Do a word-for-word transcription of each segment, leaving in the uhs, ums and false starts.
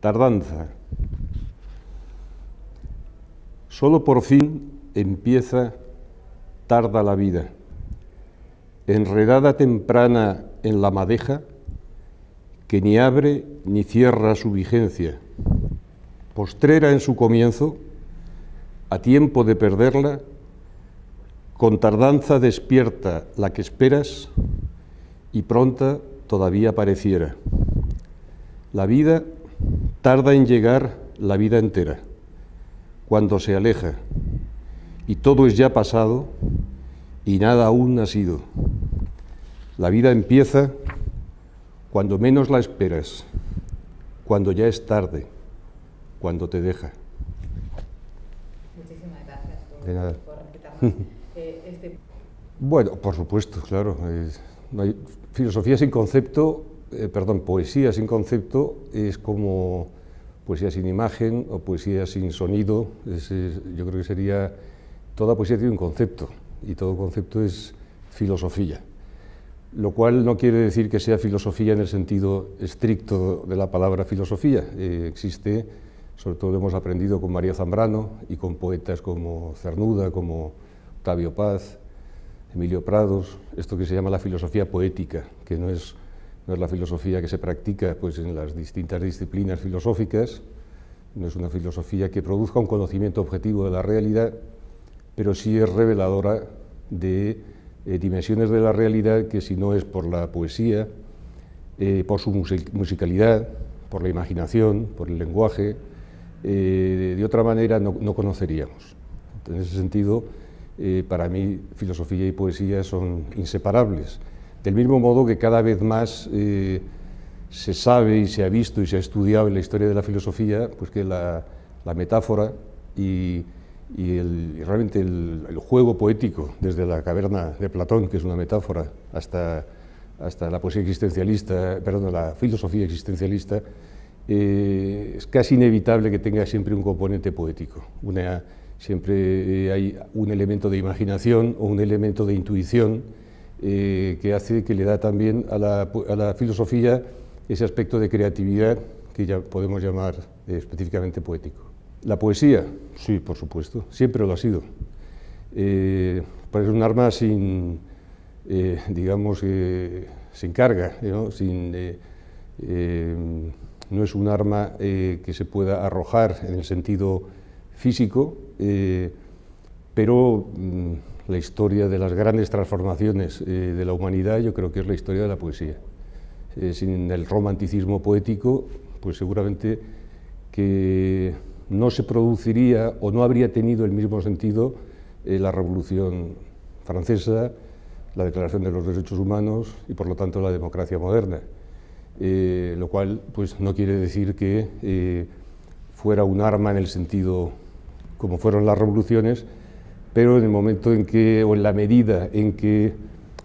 Tardanza. Solo por fin empieza tarda la vida, enredada temprana en la madeja, que ni abre ni cierra su vigencia, postrera en su comienzo, a tiempo de perderla, con tardanza despierta la que esperas y pronta todavía pareciera. La vida tarda en llegar la vida entera, cuando se aleja, y todo es ya pasado y nada aún ha sido. La vida empieza cuando menos la esperas, cuando ya es tarde, cuando te deja. Muchísimas gracias por, de nada. por respetarnos. eh, este... Bueno, por supuesto, claro. Eh, no hay, filosofía sin concepto, eh, perdón, poesía sin concepto es como poesía sin imagen o poesía sin sonido. Es, es, yo creo que sería... Toda poesía tiene un concepto y todo concepto es filosofía. Lo cual no quiere decir que sea filosofía en el sentido estricto de la palabra filosofía. Eh, existe, sobre todo lo hemos aprendido con María Zambrano y con poetas como Cernuda, como Octavio Paz, Emilio Prados, esto que se llama la filosofía poética, que no es, no es la filosofía que se practica pues, en las distintas disciplinas filosóficas, no es una filosofía que produzca un conocimiento objetivo de la realidad, pero sí es reveladora de Eh, dimensiones de la realidad que si no es por la poesía, eh, por su music musicalidad, por la imaginación, por el lenguaje, eh, de otra manera no, no conoceríamos. En ese sentido, eh, para mí filosofía y poesía son inseparables. Del mismo modo que cada vez más eh, se sabe y se ha visto y se ha estudiado en la historia de la filosofía, pues que la, la metáfora y Y, el, y realmente el, el juego poético, desde la caverna de Platón, que es una metáfora, hasta, hasta la poesía existencialista, perdón, la filosofía existencialista, eh, es casi inevitable que tenga siempre un componente poético. Una, siempre eh, hay un elemento de imaginación o un elemento de intuición eh, que hace que le da también a la, a la filosofía ese aspecto de creatividad que ya podemos llamar eh, específicamente poético. La poesía, sí, por supuesto, siempre lo ha sido. Eh, es un arma sin, eh, digamos, eh, sin carga, ¿no? Sin, eh, eh, no es un arma eh, que se pueda arrojar en el sentido físico, eh, pero mm, la historia de las grandes transformaciones eh, de la humanidad yo creo que es la historia de la poesía. Eh, sin el romanticismo poético, pues seguramente que no se produciría o no habría tenido el mismo sentido eh, la Revolución Francesa, la Declaración de los Derechos Humanos y, por lo tanto, la democracia moderna. Eh, lo cual pues, no quiere decir que eh, fuera un arma en el sentido como fueron las revoluciones, pero en el momento en que, o en la medida en que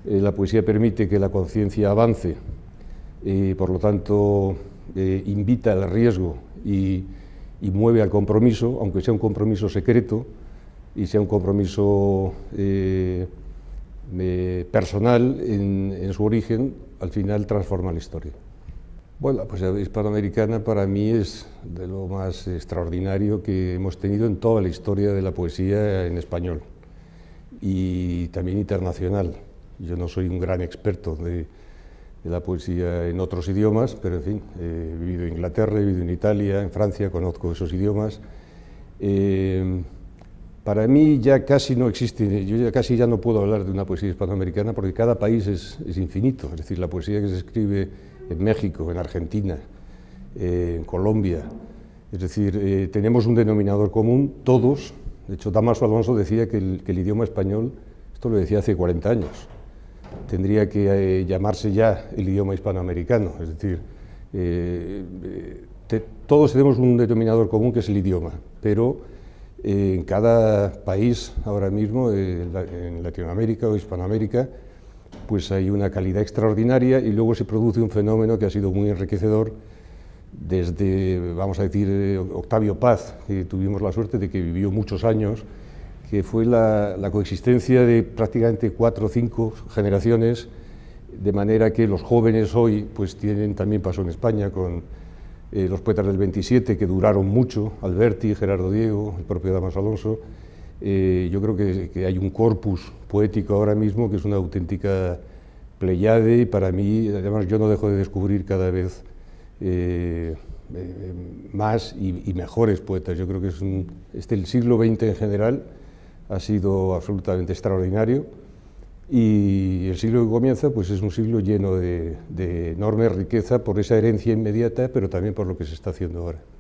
eh, la poesía permite que la conciencia avance, eh, por lo tanto, eh, invita al riesgo y y mueve al compromiso, aunque sea un compromiso secreto y sea un compromiso eh, eh, personal en, en su origen, al final transforma la historia. Bueno, la poesía hispanoamericana para mí es de lo más extraordinario que hemos tenido en toda la historia de la poesía en español y también internacional. Yo no soy un gran experto de, de la poesía en otros idiomas, pero en fin, eh, he vivido en Inglaterra, he vivido en Italia, en Francia, conozco esos idiomas. Eh, para mí ya casi no existe, yo ya casi ya no puedo hablar de una poesía hispanoamericana porque cada país es, es infinito, es decir, la poesía que se escribe en México, en Argentina, eh, en Colombia, es decir, eh, tenemos un denominador común, todos, de hecho Dámaso Alonso decía que el, que el idioma español, esto lo decía hace cuarenta años, tendría que eh, llamarse ya el idioma hispanoamericano, es decir, eh, te, todos tenemos un denominador común que es el idioma, pero eh, en cada país ahora mismo, eh, en, la, en Latinoamérica o Hispanoamérica, pues hay una calidad extraordinaria y luego se produce un fenómeno que ha sido muy enriquecedor desde, vamos a decir, Octavio Paz, que tuvimos la suerte de que vivió muchos años, que fue la, la coexistencia de prácticamente cuatro o cinco generaciones, de manera que los jóvenes hoy pues tienen, también pasó en España con eh, los poetas del veintisiete, que duraron mucho, Alberti, Gerardo Diego, el propio Dámaso Alonso. Eh, yo creo que, que hay un corpus poético ahora mismo que es una auténtica pleiade, y para mí, además, yo no dejo de descubrir cada vez eh, eh, más y, y mejores poetas. Yo creo que es un, este, el siglo veinte en general ha sido absolutamente extraordinario, y el siglo que comienza pues es un siglo lleno de, de enorme riqueza por esa herencia inmediata, pero también por lo que se está haciendo ahora.